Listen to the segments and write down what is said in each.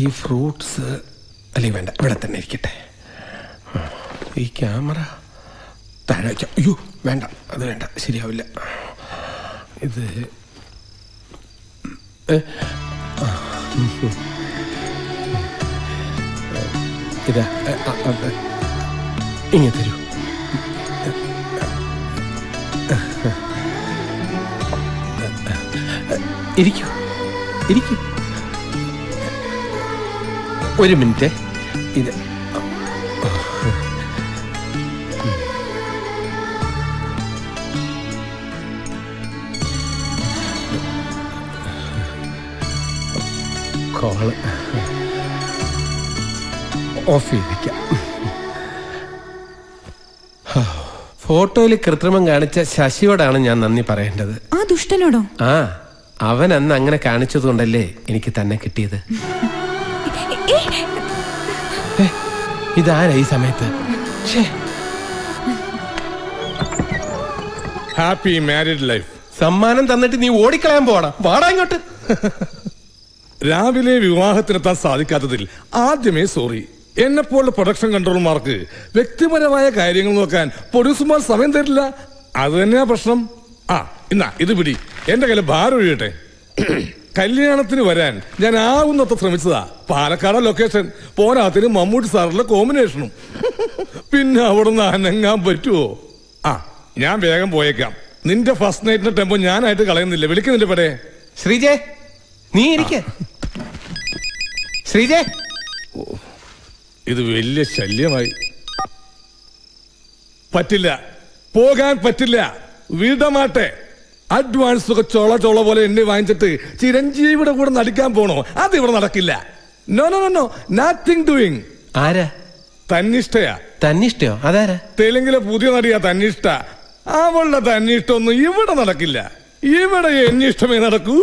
ഈ ഫ്രൂട്ട്സ് അല്ലെങ്കിൽ വേണ്ട, ഇവിടെ തന്നെ ഇരിക്കട്ടെ. ഈ ക്യാമറ താഴെ വയ്ക്കാം. അയ്യോ വേണ്ട, അത് വേണ്ട, ശരിയാവില്ല. ഇത് ഇതാ ഇങ്ങനെ തരൂ. ഇരിക്കൂ ഇരിക്കൂ ഒരു മിനിറ്റ്. ഇത് കോള് ഓഫ് ചെയ്തിരിക്കാം. ഫോട്ടോയിൽ കൃത്രിമം കാണിച്ച ശശിയോടാണ് ഞാൻ നന്ദി പറയേണ്ടത്. ആ ദുഷ്ടനോടോ? ആ, അവൻ അന്ന് അങ്ങനെ കാണിച്ചതുകൊണ്ടല്ലേ എനിക്ക് തന്നെ കിട്ടിയത്. ഇതാരാ ഈ സമയത്ത്? Happy married life. സമ്മാനം തന്നിട്ട് നീ ഓടിക്കളയാൻ പോടാ, വാടാ ഇങ്ങോട്ട്. രാവിലെ വിവാഹത്തിനെത്താൻ സാധിക്കാത്തതിൽ ആദ്യമേ സോറി. എന്നെപ്പോലുള്ള പ്രൊഡക്ഷൻ കൺട്രോളർമാർക്ക് വ്യക്തിപരമായ കാര്യങ്ങൾ നോക്കാൻ പ്രൊഡ്യൂസർമാർ സമയം തരില്ല. അത് തന്നെയാ പ്രശ്നം. ആ ഇന്നാ ഇത് പിടി, എന്റെ കയ്യിൽ ഭാരം ഒഴിയട്ടെ. കല്യാണത്തിന് വരാൻ ഞാൻ ആവുന്നത്ര ശ്രമിച്ചതാ. പാലക്കാട് ലൊക്കേഷൻ, പോരാത്തിന് മമ്മൂട്ടി സാറിന്റെ കോമ്പിനേഷനും. പിന്നെ അവിടെ നിന്ന് അനങ്ങാൻ പറ്റുമോ? ആ ഞാൻ വേഗം പോയേക്കാം. നിന്റെ ഫസ്റ്റ് നൈറ്റിന്റെ ടെമ്പോ ഞാനായിട്ട് കളയുന്നില്ല. വിളിക്കുന്നില്ല പടേ. ശ്രീജേ നീ ഇരിക്കേ. ശ്രീജേ, ഇത് വലിയ ശല്യമായി. പറ്റില്ല, പോകാൻ പറ്റില്ല. വിടമാട്ടെ. അഡ്വാൻസ് ഒക്കെ ചോള ചോള പോലെ എണ്ണി വാങ്ങിച്ചിട്ട് ചിരഞ്ജീവിയുടെ കൂടെ നടിക്കാൻ പോണോ? അത് ഇവിടെ നടക്കില്ല. No no no, nothing doing. ആരാ? തന്നിഷ്ഠയാ. തന്നിഷ്ഠയോ? അതാരാ? തെലുങ്കിലെ പുതിയ നടിയാ തന്നിഷ്ഠ. അവളുടെ തന്നിഷ്ടം ഒന്നും ഇവിടെ നടക്കില്ല. ഇവിടെ എന്നിഷ്ടമേ നടക്കൂ.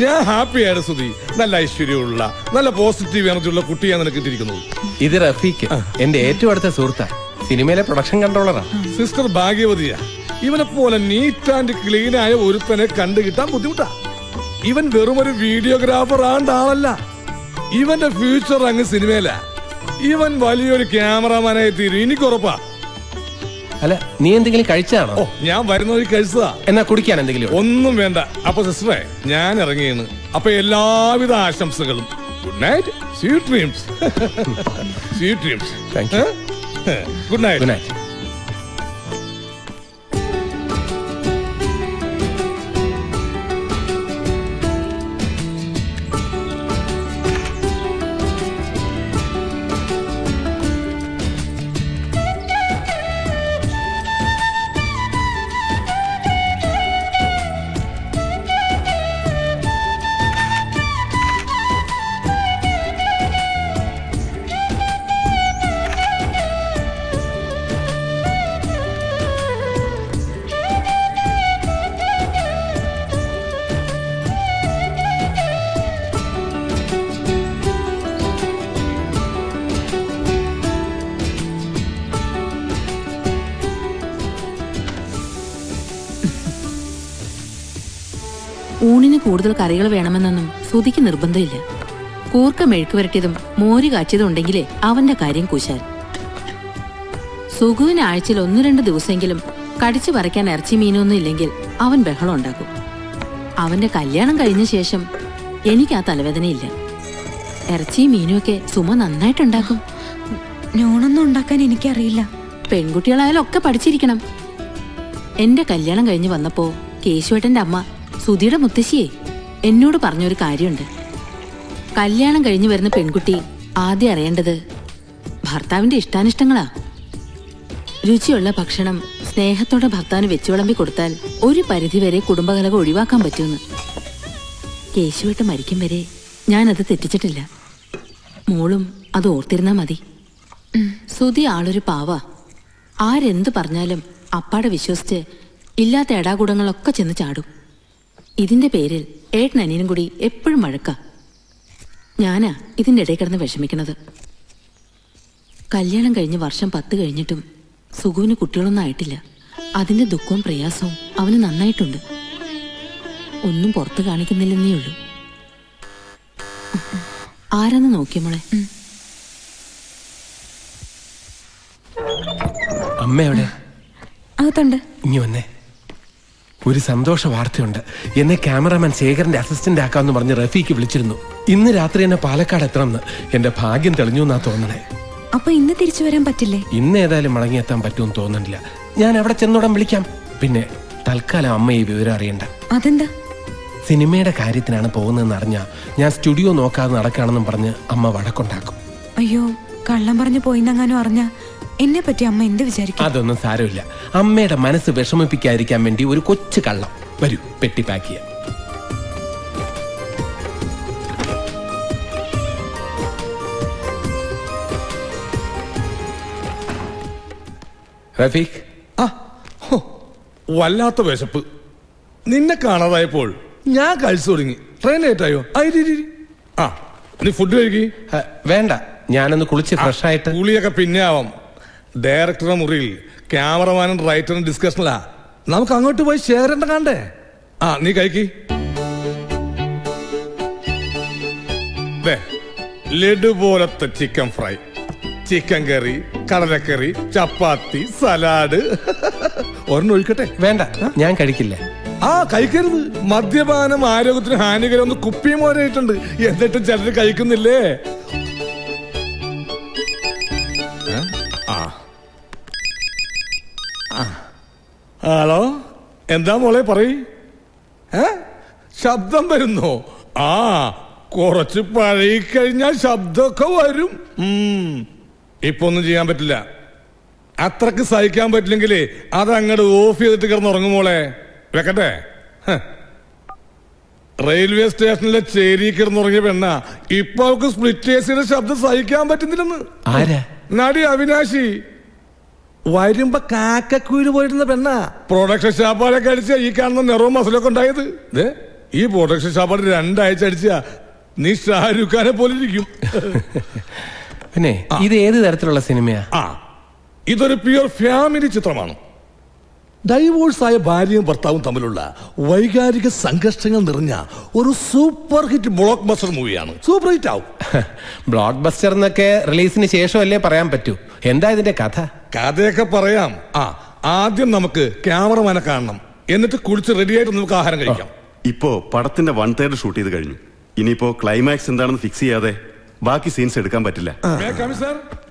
ഞാൻ ഹാപ്പിയാണ് സുധി. നല്ല ഐശ്വര്യമുള്ള, നല്ല പോസിറ്റീവ് എനർജി ഉള്ള കുട്ടിയാണ് നിനക്ക് കിട്ടിയിരിക്കുന്നത്. ഇത് റഫീഖ്, എന്റെ ഏറ്റവും അടുത്ത സുഹൃത്താ. സിനിമയിലെ പ്രൊഡക്ഷൻ കൺട്രോളറാ. സിസ്റ്റർ ഭാഗ്യവതിയാ. ഇവനെ പോലെ നീറ്റ് ആൻഡ് ക്ലീൻ ആയ ഒരുത്തനെ കണ്ടുകിട്ടാൻ ബുദ്ധിമുട്ടാ. ഇവൻ വെറുമൊരു വീഡിയോഗ്രാഫർ ആണ്ടാളല്ല. ഇവന്റെ ഫ്യൂച്ചർ അങ്ങ് സിനിമയില. ഇവൻ വലിയൊരു ക്യാമറമാനായി തീരും, എനിക്കുറപ്പാ. അല്ല, നീ എന്തെങ്കിലും കഴിച്ചാണോ? ഓ, ഞാൻ വരുന്ന വഴി കഴിച്ചതാ. എന്നാ കുടിക്കാൻ എന്തെങ്കിലും? ഒന്നും വേണ്ട. അപ്പൊ സിസ്റ്ററെ, ഞാൻ ഇറങ്ങിയെന്ന്. അപ്പൊ എല്ലാവിധ ആശംസകളും. Good night. Sweet dreams. Sweet dreams. Thank you. Good night. Good night. ഊണിന് കൂടുതൽ കറികൾ വേണമെന്നൊന്നും സുധിക്ക് നിർബന്ധമില്ല. കൂർക്ക മെഴുക്ക് വരട്ടിയതും മോര് കാച്ചിയതും ഉണ്ടെങ്കിലേ അവന്റെ കാര്യം കൂശാൻ. സുഖുവിന് ആഴ്ചയിൽ 1-2 ദിവസമെങ്കിലും കടിച്ചു പറിക്കാൻ ഇറച്ചി മീനൊന്നും ഇല്ലെങ്കിൽ അവൻ ബഹളം ഉണ്ടാക്കും. അവന്റെ കല്യാണം കഴിഞ്ഞ ശേഷം എനിക്ക് ആ തലവേദനയില്ല. ഇറച്ചിയും മീനുമൊക്കെ സുമ നന്നായിട്ടുണ്ടാക്കും. നോണൊന്നും ഉണ്ടാക്കാൻ എനിക്കറിയില്ല. പെൺകുട്ടികളായാലും ഒക്കെ പഠിച്ചിരിക്കണം. എന്റെ കല്യാണം കഴിഞ്ഞ് വന്നപ്പോ കേശുവേട്ടന്റെ അമ്മ, സുധിയുടെ മുത്തശ്ശിയെ, എന്നോട് പറഞ്ഞൊരു കാര്യമുണ്ട്. കല്യാണം കഴിഞ്ഞു വരുന്ന പെൺകുട്ടി ആദ്യം അറിയേണ്ടത് ഭർത്താവിന്റെ ഇഷ്ടാനിഷ്ടങ്ങളാ. രുചിയുള്ള ഭക്ഷണം സ്നേഹത്തോടെ ഭർത്താവിന് വെച്ചു വിളമ്പി കൊടുത്താൽ ഒരു പരിധിവരെ കുടുംബകലഹം ഒഴിവാക്കാൻ പറ്റുമെന്ന്. കേശുവിട്ട് മരിക്കും വരെ ഞാനത് തെറ്റിച്ചിട്ടില്ല. മോളും അത് ഓർത്തിരുന്നാ മതി. സുധി ആളൊരു പാവാ. ആരെന്ത് പറഞ്ഞാലും അപ്പാടെ വിശ്വസിച്ച് ഇല്ലാത്ത എടാകൂടങ്ങളൊക്കെ ചെന്ന് ചാടും. ഇതിന്റെ പേരിൽ ഏട്ടനനിയനും കൂടി എപ്പോഴും വഴക്കാ. ഞാനാ ഇതിന്റെ ഇടയിൽ കിടന്ന് വിഷമിക്കണത്. കല്യാണം കഴിഞ്ഞ വർഷം 10 കഴിഞ്ഞിട്ടും സുഗുവിന് കുട്ടികളൊന്നും ആയിട്ടില്ല. അതിന്റെ ദുഃഖവും പ്രയാസവും അവന് നന്നായിട്ടുണ്ട്. ഒന്നും പുറത്ത് കാണിക്കുന്നില്ലെന്നേ ഉള്ളൂ. ആരാന്ന് നോക്കിയ മോളെ? അമ്മയോടെ അകത്തുണ്ട്. ഇനി വന്നേ, ഒരു സന്തോഷ വാർത്തയുണ്ട്. എന്നെ ക്യാമറാമാൻ ശേഖരന്റെ അസിസ്റ്റന്റ് ആക്കാന്ന് പറഞ്ഞ് റഫീക്ക് വിളിച്ചിരുന്നു. ഇന്ന് രാത്രി എന്നെ പാലക്കാട് എത്തണമെന്ന്. എന്റെ ഭാഗ്യം തെളിഞ്ഞു എന്നാ തോന്നണേ. അപ്പൊ ഇന്ന് തിരിച്ചു വരാൻ പറ്റില്ലേ? ഇന്ന് ഏതായാലും മടങ്ങിയെത്താൻ പറ്റുമെന്ന് തോന്നുന്നില്ല. ഞാൻ അവിടെ ചെന്നോടൻ വിളിക്കാം. പിന്നെ തൽക്കാലം അമ്മ ഈ വിവരം അറിയണ്ട. അതെന്താ? സിനിമയുടെ കാര്യത്തിനാണ് പോകുന്നതെന്ന് അറിഞ്ഞാ ഞാൻ സ്റ്റുഡിയോ നോക്കാതെ നടക്കാണെന്നും പറഞ്ഞ് അമ്മ വഴക്കുണ്ടാക്കും. അയ്യോ, കള്ളം പറഞ്ഞു പോയിന്നെങ്ങാനും അറിഞ്ഞാ എന്നെ പറ്റി അമ്മ എന്ത് വിചാരിക്കും? അതൊന്നും സാരമില്ല. അമ്മയുടെ മനസ്സ് വിഷമിപ്പിക്കാതിരിക്കാൻ വേണ്ടി ഒരു കൊച്ചു കള്ളം. വരൂ, പെട്ടി പാക്ക് ചെയ്യാം. റഫീഖ്, വല്ലാത്ത വിശപ്പ്. നിന്നെ കാണാതായപ്പോൾ ഞാൻ കഴിച്ചു തുടങ്ങി. ട്രെയിൻ ലേറ്റായോ? ആ, നീ ഫുഡ് കഴിക്കി. വേണ്ട, ഞാനൊന്ന് കുളിച്ച് ഫ്രഷ് ആയിട്ട്. കുളിയൊക്കെ പിന്നെ ആവാം. ഡയറക്ടറുടെ മുറിയിൽ ക്യാമറമാനും റൈറ്ററും ഡിസ്കഷനിലാ. നമുക്ക് അങ്ങോട്ട് പോയി ഷെയറണ്ട കണ്ടേ. ആ, നീ കഴിക്കി. ലഡു പോലത്തെ ചിക്കൻ ഫ്രൈ, ചിക്കൻ കറി, കടലക്കറി, ചപ്പാത്തി, സലാഡ്. ഒരെണ്ണം ഒഴിക്കട്ടെ? വേണ്ട, ഞാൻ കഴിക്കില്ല. ആ, കഴിക്കരുത്. മദ്യപാനം ആരോഗ്യത്തിന് ഹാനികരം. ഒന്ന് കുപ്പിയും മോരായിട്ടുണ്ട്. എന്നിട്ടും ചിലർ കഴിക്കുന്നില്ലേ? ഹലോ, എന്താ മോളെ പറയ്. ശബ്ദം വരുന്നോ? ആ, കുറച്ച് പഴകി കഴിഞ്ഞാൽ ശബ്ദമൊക്കെ വരും. ഇപ്പൊ ഒന്നും ചെയ്യാൻ പറ്റില്ല. അത്രക്ക് സഹിക്കാൻ പറ്റില്ലെങ്കിലേ അതങ്ങോട്ട് ഓഫ് ചെയ്തിട്ട് കിടന്നുറങ്ങും മോളെ. വെക്കട്ടെ. റെയിൽവേ സ്റ്റേഷനിലെ ചേരി കിടന്നുറങ്ങിയ പെണ്ണ ഇപ്പൊ അവർക്ക് സ്പ്ലിറ്റ് കേസിന്റെ ശബ്ദം സഹിക്കാൻ പറ്റുന്നില്ലെന്ന്. നടി അവിനാശി വരുമ്പോ കാക്കക്കുയിൽ പോയിരുന്ന പെണ്ണ. പ്രൊഡക്ഷൻ ഷാപ്പാടൊക്കെ അടിച്ച ഈ കാണുന്ന നിറവും മസലൊക്കെ ഉണ്ടായത്. ഈ പ്രൊഡക്ഷൻ ഷാപ്പാട് 2 ആഴ്ച അടിച്ച നീ ഷാരൂഖ് ഖാനെ പോലിരിക്കും. പിന്നെ ഇത് ഏത് തരത്തിലുള്ള സിനിമയാ? ആ, ഇതൊരു പ്യൂർ ഫാമിലി ചിത്രമാണ്. ഡൈവോഴ്സായ ഭാര്യയും ഭർത്താവും തമ്മിലുള്ള വൈകാരിക സംഘർഷങ്ങൾ നിറഞ്ഞ ഒരു സൂപ്പർ ഹിറ്റ് ബ്ലോക്ക് ബസ്റ്റർ മൂവിയാണ്. സൂപ്പർ ഹിറ്റ് ആവും. ബ്ലോക്ക് ബസ്റ്റർ എന്നൊക്കെ റിലീസിന് ശേഷമല്ലേ പറയാൻ പറ്റൂ. എന്താ ഇതിന്റെ കഥ? കഥയൊക്കെ പറയാം. ആ, ആദ്യം നമുക്ക് ക്യാമറമാനെ കാണണം. എന്നിട്ട് കുളിച്ച് റെഡിയായിട്ട് നമുക്ക് ആഹാരം കഴിക്കാം. ഇപ്പോ പടത്തിന്റെ 1/3 ഷൂട്ട് ചെയ്ത് കഴിഞ്ഞു. ഇനിയിപ്പോ ക്ലൈമാക്സ് എന്താണെന്ന് ഫിക്സ് ചെയ്യാതെ ബാക്കി സീൻസ് എടുക്കാൻ പറ്റില്ല.